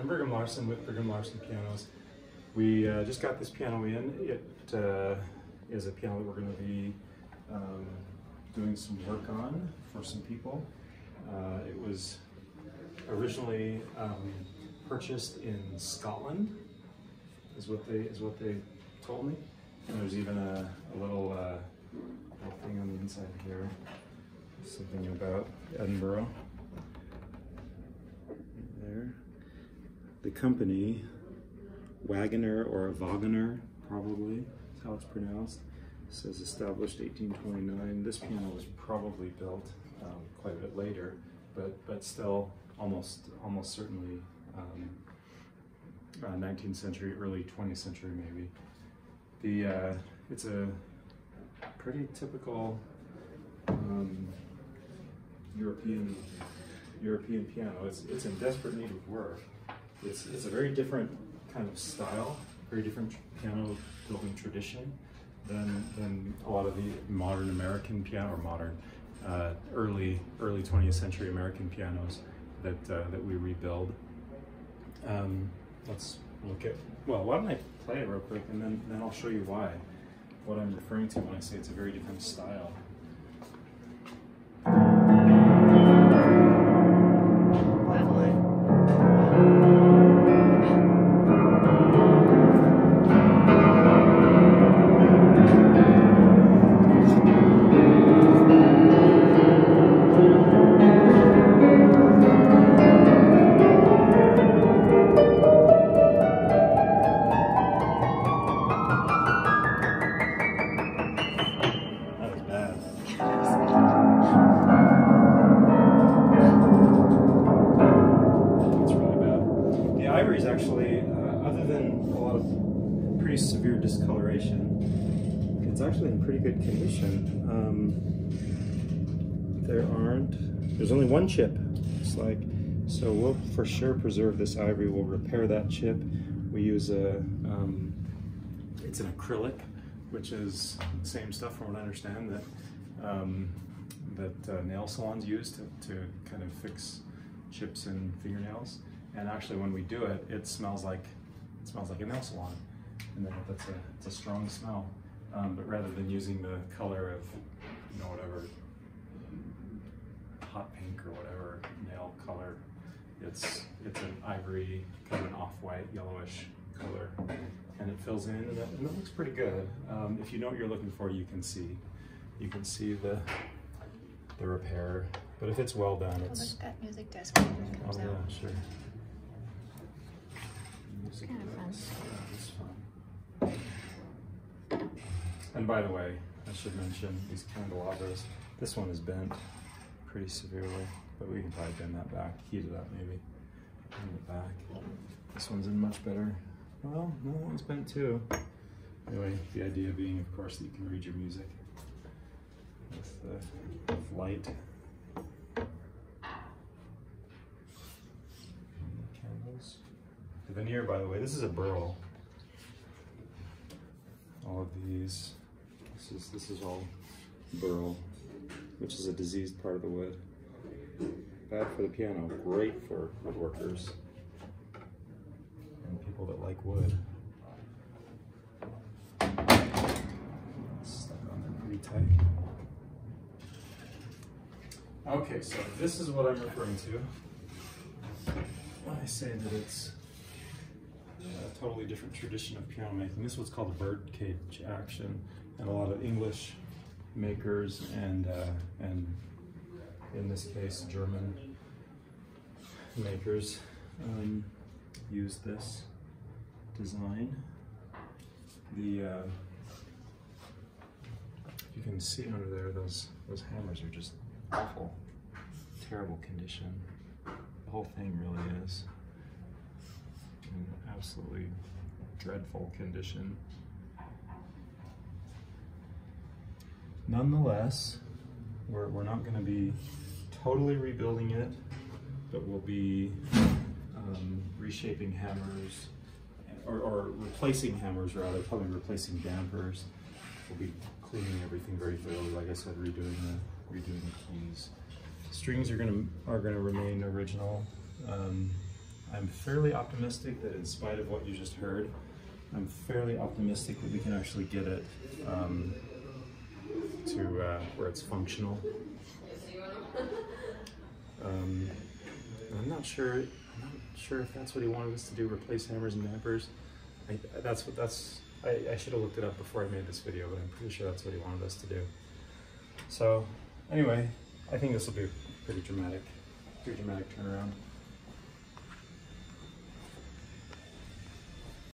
I'm Brigham Larson with Brigham Larson Pianos. We just got this piano in. It is a piano that we're going to be doing some work on for some people. It was originally purchased in Scotland, is what they told me. And there's even a little thing on the inside here, something about Edinburgh. There, the company Wagoner or Wagoner, probably is how it's pronounced. It says established 1829. This piano was probably built quite a bit later, but still almost certainly 19th century, early 20th century maybe. It's a pretty typical European piano. It's in desperate need of work. It's a very different kind of style, very different piano building tradition than a lot of the modern American piano, or modern early 20th century American pianos that we rebuild. Let's look at, well, why don't I play it real quick and then I'll show you what I'm referring to when I say it's a very different style. Ivory's actually, other than a lot of pretty severe discoloration, it's actually in pretty good condition. There's only one chip. It's like, so we'll for sure preserve this ivory. We'll repair that chip. We use it's an acrylic, which is the same stuff from what I understand that nail salons use to kind of fix chips in fingernails. And actually, when we do it, it smells like a nail salon, and it's a strong smell. But rather than using the color of, you know, whatever hot pink or whatever nail color, it's an ivory, kind of an off-white, yellowish color, and it fills in, and it looks pretty good. If you know what you're looking for, you can see the repair. But if it's well done, it's. Look at that music desk when it comes out. Oh yeah, sure. It's kind of fun. Yeah, it's fun. And by the way, I should mention these candelabras. This one is bent pretty severely, but we can probably bend that back, heat it up maybe. Bend it back. This one's in much better. Well, no, that one's bent too. Anyway, the idea being, of course, that you can read your music with light. The veneer, by the way, this is a burl. All of these, this is all burl, which is a diseased part of the wood. Bad for the piano, great for woodworkers and people that like wood. It's stuck on there pretty tight. Okay, so this is what I'm referring to when I say that it's a totally different tradition of piano making. This is what's called the birdcage action, and a lot of English makers and in this case German makers use this design. If you can see under there, those hammers are just awful, terrible condition. The whole thing really is. In absolutely dreadful condition. Nonetheless, we're not going to be totally rebuilding it, but we'll be reshaping hammers, or replacing hammers rather, probably replacing dampers. We'll be cleaning everything very thoroughly, like I said, redoing the keys. Strings are going to remain original. I'm fairly optimistic that in spite of what you just heard, I'm fairly optimistic that we can actually get it to where it's functional. I'm not sure if that's what he wanted us to do, replace hammers and dampers. I should have looked it up before I made this video, but I'm pretty sure that's what he wanted us to do. So anyway, I think this will be a pretty dramatic turnaround.